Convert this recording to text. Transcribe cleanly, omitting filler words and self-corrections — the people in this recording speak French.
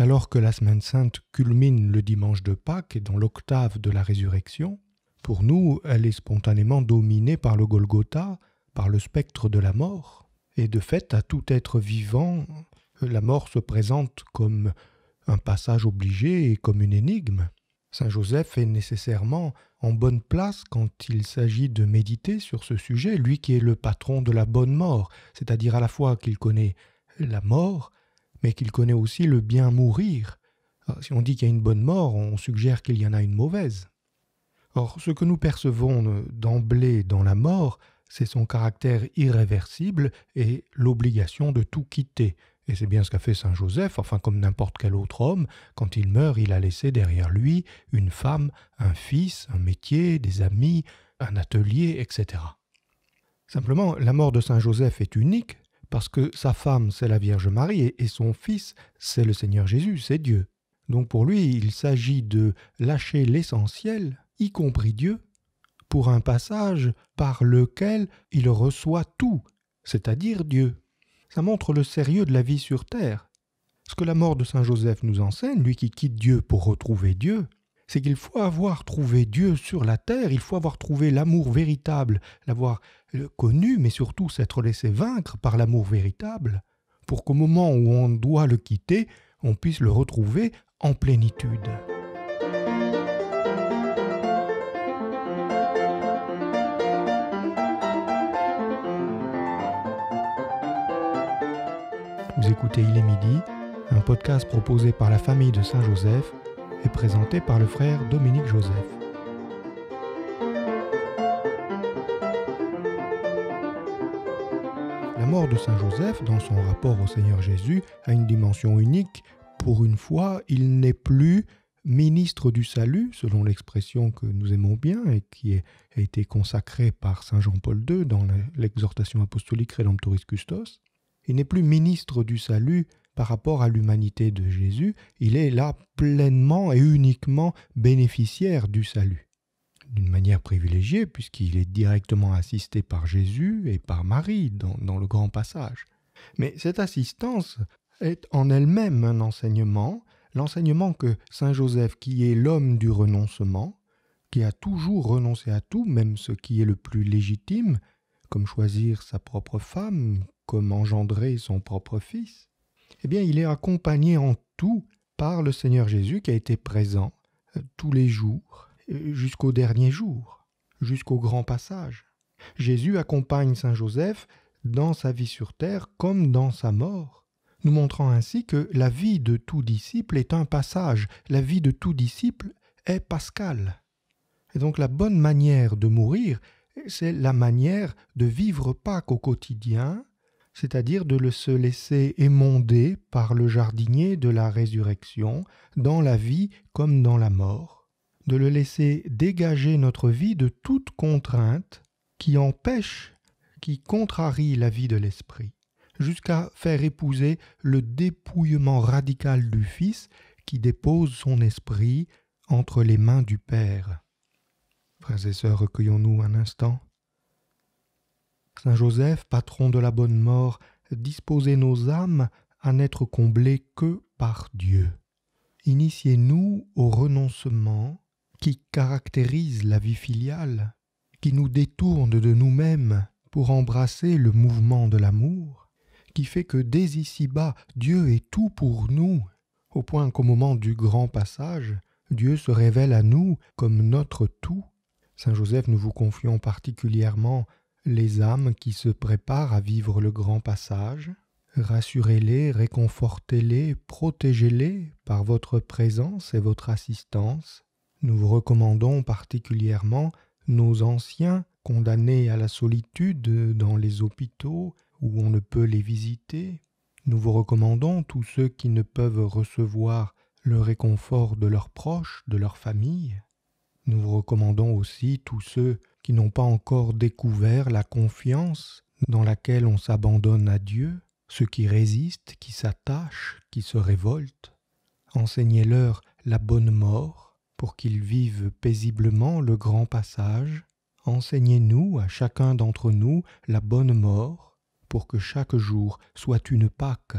Alors que la Semaine Sainte culmine le dimanche de Pâques et dans l'octave de la Résurrection, pour nous, elle est spontanément dominée par le Golgotha, par le spectre de la mort. Et de fait, à tout être vivant, la mort se présente comme un passage obligé et comme une énigme. Saint Joseph est nécessairement en bonne place quand il s'agit de méditer sur ce sujet, lui qui est le patron de la bonne mort, c'est-à-dire à la fois qu'il connaît la mort, mais qu'il connaît aussi le bien mourir. Si on dit qu'il y a une bonne mort, on suggère qu'il y en a une mauvaise. Or, ce que nous percevons d'emblée dans la mort, c'est son caractère irréversible et l'obligation de tout quitter. Et c'est bien ce qu'a fait Saint Joseph, enfin comme n'importe quel autre homme, quand il meurt, il a laissé derrière lui une femme, un fils, un métier, des amis, un atelier, etc. Simplement, la mort de Saint Joseph est unique parce que sa femme, c'est la Vierge Marie et son fils, c'est le Seigneur Jésus, c'est Dieu. Donc pour lui, il s'agit de lâcher l'essentiel, y compris Dieu, pour un passage par lequel il reçoit tout, c'est-à-dire Dieu. Ça montre le sérieux de la vie sur terre. Ce que la mort de Saint Joseph nous enseigne, lui qui quitte Dieu pour retrouver Dieu, c'est qu'il faut avoir trouvé Dieu sur la terre, il faut avoir trouvé l'amour véritable, l'avoir connu, mais surtout s'être laissé vaincre par l'amour véritable, pour qu'au moment où on doit le quitter, on puisse le retrouver en plénitude. Vous écoutez Il est midi, un podcast proposé par la famille de Saint Joseph et présenté par le frère Dominique Joseph. La mort de Saint Joseph, dans son rapport au Seigneur Jésus, a une dimension unique. Pour une fois, il n'est plus ministre du salut, selon l'expression que nous aimons bien et qui a été consacrée par saint Jean-Paul II dans l'exhortation apostolique Rédemptoris Custos. Il n'est plus ministre du salut par rapport à l'humanité de Jésus, il est là pleinement et uniquement bénéficiaire du salut. D'une manière privilégiée, puisqu'il est directement assisté par Jésus et par Marie dans le grand passage. Mais cette assistance est en elle-même un enseignement, l'enseignement que Saint Joseph, qui est l'homme du renoncement, qui a toujours renoncé à tout, même ce qui est le plus légitime, comme choisir sa propre femme, comme engendrer son propre fils, eh bien il est accompagné en tout par le Seigneur Jésus qui a été présent tous les jours, jusqu'au dernier jour, jusqu'au grand passage. Jésus accompagne Saint Joseph dans sa vie sur terre comme dans sa mort, nous montrant ainsi que la vie de tout disciple est un passage, la vie de tout disciple est pascale. Et donc la bonne manière de mourir, c'est la manière de vivre Pâques au quotidien, c'est-à-dire de se laisser émonder par le jardinier de la résurrection dans la vie comme dans la mort, de le laisser dégager notre vie de toute contrainte qui empêche, qui contrarie la vie de l'esprit, jusqu'à faire épouser le dépouillement radical du Fils qui dépose son esprit entre les mains du Père. Frères et sœurs, recueillons-nous un instant. Saint Joseph, patron de la bonne mort, disposez nos âmes à n'être comblées que par Dieu. Initiez-nous au renoncement qui caractérise la vie filiale, qui nous détourne de nous-mêmes pour embrasser le mouvement de l'amour, qui fait que dès ici-bas, Dieu est tout pour nous, au point qu'au moment du grand passage, Dieu se révèle à nous comme notre tout. Saint Joseph, nous vous confions particulièrement les âmes qui se préparent à vivre le grand passage, rassurez-les, réconfortez-les, protégez-les par votre présence et votre assistance. Nous vous recommandons particulièrement nos anciens condamnés à la solitude dans les hôpitaux où on ne peut les visiter. Nous vous recommandons tous ceux qui ne peuvent recevoir le réconfort de leurs proches, de leur famille. Nous vous recommandons aussi tous ceux qui n'ont pas encore découvert la confiance dans laquelle on s'abandonne à Dieu, ceux qui résistent, qui s'attachent, qui se révoltent. Enseignez-leur la bonne mort pour qu'ils vivent paisiblement le grand passage. Enseignez-nous à chacun d'entre nous la bonne mort pour que chaque jour soit une Pâque.